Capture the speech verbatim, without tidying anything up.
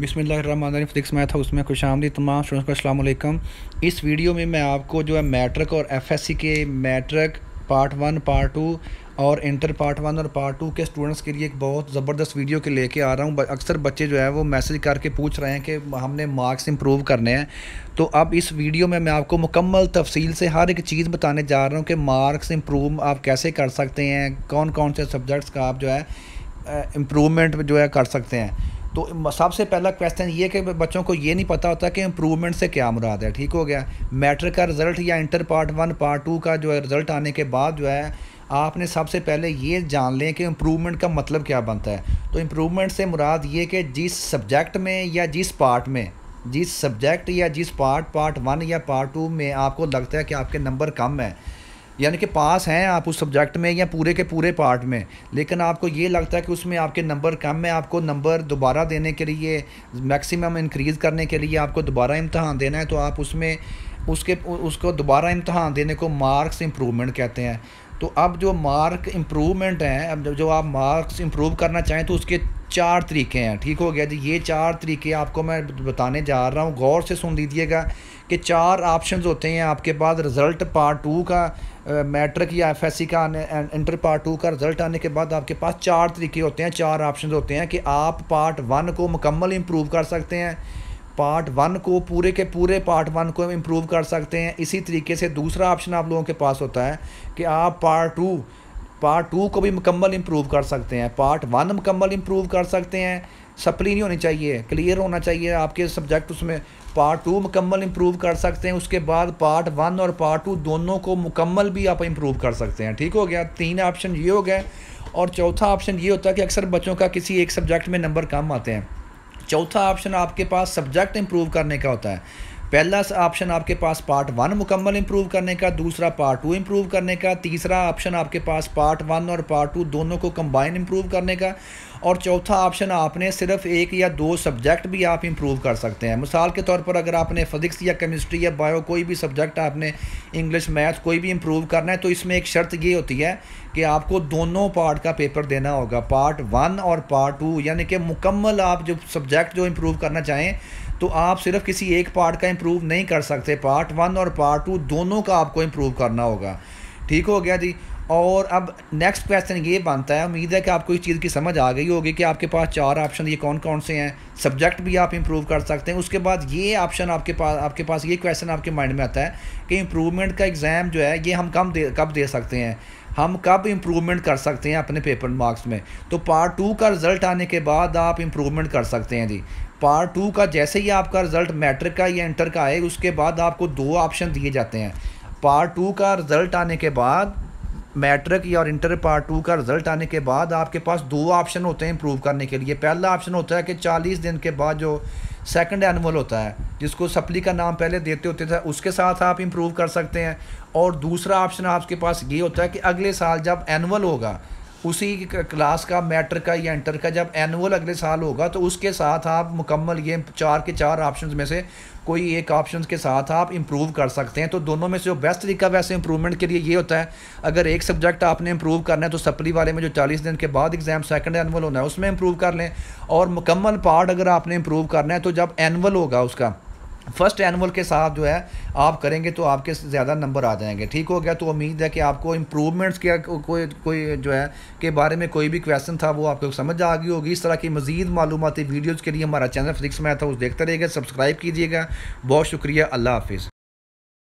बिस्मिल्लाहिर्रहमानिर्रहीम physics math house में खुशामदीद। तमाम स्टूडेंट्स को अस्सलाम वालेकुम। इस वीडियो में मैं आपको जो है मैट्रिक और एफएससी के matric part one, part two और इंटर पार्ट वन और पार्ट टू के स्टूडेंट्स के लिए एक बहुत ज़बरदस्त वीडियो के लेके आ रहा हूँ। अक्सर बच्चे जो है वो मैसेज करके पूछ रहे हैं कि हमने मार्क्स इंप्रूव करने हैं, तो अब इस वीडियो में मैं आपको मुकम्मल तफसील से हर एक चीज़ बताने जा रहा हूँ कि मार्क्स इंप्रूव आप कैसे कर सकते हैं, कौन कौन से सब्जेक्ट्स का आप जो है इम्प्रूवमेंट जो है कर सकते हैं। तो सबसे पहला क्वेश्चन ये कि बच्चों को ये नहीं पता होता कि इम्प्रूवमेंट से क्या मुराद है। ठीक हो गया, मैट्रिक का रिज़ल्ट या inter part one part two का जो है रिज़ल्ट आने के बाद जो है आपने सबसे पहले ये जान लें कि इम्प्रूवमेंट का मतलब क्या बनता है। तो इम्प्रूवमेंट से मुराद ये कि जिस सब्जेक्ट में या जिस पार्ट में जिस सब्जेक्ट या जिस पार्ट पार्ट वन या पार्ट टू में आपको लगता है कि आपके नंबर कम है, यानी कि पास हैं आप उस सब्जेक्ट में या पूरे के पूरे पार्ट में, लेकिन आपको ये लगता है कि उसमें आपके नंबर कम है, आपको नंबर दोबारा देने के लिए, मैक्सिमम इंक्रीज़ करने के लिए आपको दोबारा इम्तहान देना है, तो आप उसमें उसके उसको दोबारा इम्तहान देने को मार्क्स इम्प्रूवमेंट कहते हैं। तो अब जो मार्क इम्प्रूवमेंट है, अब जो आप मार्क्स इम्प्रूव करना चाहें तो उसके चार तरीके हैं। ठीक हो गया जी, ये चार तरीके आपको मैं बताने जा रहा हूँ। गौर से सुन लीजिएगा कि चार ऑप्शंस होते हैं आपके पास। रिज़ल्ट पार्ट टू का मैट्रिक या एफएससी का इंटर पार्ट टू का रिज़ल्ट आने के बाद आपके पास चार तरीके होते हैं, चार ऑप्शंस होते हैं कि आप पार्ट वन को मुकम्मल इम्प्रूव कर सकते हैं, पार्ट वन को पूरे के पूरे पार्ट वन को इम्प्रूव कर सकते हैं। इसी तरीके से दूसरा ऑप्शन आप लोगों के पास होता है कि आप पार्ट टू पार्ट टू को भी मुकम्मल इम्प्रूव कर सकते हैं, पार्ट वन मुकम्मल इम्प्रूव कर सकते हैं, सप्ली नहीं होनी चाहिए, क्लियर होना चाहिए आपके सब्जेक्ट उसमें। पार्ट टू मुकम्मल इम्प्रूव कर सकते हैं, उसके बाद पार्ट वन और पार्ट टू दोनों को मुकम्मल भी आप इम्प्रूव कर सकते हैं। ठीक हो गया, तीन ऑप्शन ये हो गए। और चौथा ऑप्शन ये होता है कि अक्सर बच्चों का किसी एक सब्जेक्ट में नंबर कम आते हैं। चौथा ऑप्शन आपके पास सब्जेक्ट इम्प्रूव करने का होता है। पहला ऑप्शन आपके पास पार्ट वन मुकम्मल इम्प्रूव करने का, दूसरा पार्ट टू इम्प्रूव करने का, तीसरा ऑप्शन आपके पास पार्ट वन और पार्ट टू दोनों को कंबाइन इम्प्रूव करने का, और चौथा ऑप्शन आपने सिर्फ एक या दो सब्जेक्ट भी आप इम्प्रूव कर सकते हैं। मिसाल के तौर पर अगर आपने फिजिक्स या केमिस्ट्री या बायो कोई भी सब्जेक्ट, आपने इंग्लिश मैथ कोई भी इम्प्रूव करना है, तो इसमें एक शर्त ये होती है कि आपको दोनों पार्ट का पेपर देना होगा, पार्ट वन और पार्ट टू, यानी कि मुकम्मल आप जो सब्जेक्ट जो इम्प्रूव करना चाहें तो आप सिर्फ किसी एक पार्ट का इम्प्रूव नहीं कर सकते, पार्ट वन और पार्ट टू दोनों का आपको इम्प्रूव करना होगा। ठीक हो गया जी। और अब नेक्स्ट क्वेश्चन ये बनता है, उम्मीद है कि आपको इस चीज़ की समझ आ गई होगी कि आपके पास चार ऑप्शन ये कौन कौन से हैं, सब्जेक्ट भी आप इम्प्रूव कर सकते हैं। उसके बाद ये ऑप्शन आपके पास आपके पास ये क्वेश्चन आपके माइंड में आता है कि इम्प्रूवमेंट का एग्ज़ाम जो है ये हम कम दे कब दे सकते हैं, हम कब इम्प्रूवमेंट कर सकते हैं अपने पेपर मार्क्स में। तो पार्ट टू का रिज़ल्ट आने के बाद आप इम्प्रूवमेंट कर सकते हैं जी। पार्ट टू का जैसे ही आपका रिज़ल्ट मैट्रिक का या इंटर का आए, उसके बाद आपको दो ऑप्शन दिए जाते हैं। पार्ट टू का रिज़ल्ट आने के बाद मैट्रिक या और इंटर पार्ट टू का रिज़ल्ट आने के बाद आपके पास दो ऑप्शन होते हैं इम्प्रूव करने के लिए। पहला ऑप्शन होता है कि चालीस दिन के बाद जो सेकंड एनुअल होता है, जिसको सप्ली का नाम पहले देते होते थे, उसके साथ आप इम्प्रूव कर सकते हैं। और दूसरा ऑप्शन आपके पास ये होता है कि अगले साल जब एनुअल होगा, उसी क्लास का मैट्रिक का या इंटर का जब एनुअल अगले साल होगा, तो उसके साथ आप मुकम्मल ये चार के चार ऑप्शंस में से कोई एक ऑप्शन के साथ आप इम्प्रूव कर सकते हैं। तो दोनों में से जो बेस्ट तरीका वैसे इम्प्रूवमेंट के लिए ये होता है, अगर एक सब्जेक्ट आपने इम्प्रूव करना है तो सप्ली वाले में जो चालीस दिन के बाद एग्ज़ाम सेकंड एनुअल होना है उसमें इम्प्रूव कर लें, और मुकम्मल पार्ट अगर आपने इम्प्रूव करना है तो जब एनुअल होगा उसका फर्स्ट एनुअल के साथ जो है आप करेंगे तो आपके ज़्यादा नंबर आ जाएंगे। ठीक हो गया, तो उम्मीद है कि आपको इम्प्रूवमेंट्स के कोई कोई जो है के बारे में कोई भी क्वेश्चन था वो आपको समझ आ गई होगी। इस तरह की मज़ीद मालूमाती वीडियोज़ के लिए हमारा चैनल फिजिक्स मैथ हाउस देखते रहिएगा, सब्सक्राइब कीजिएगा। बहुत शुक्रिया, अल्लाह हाफिज़।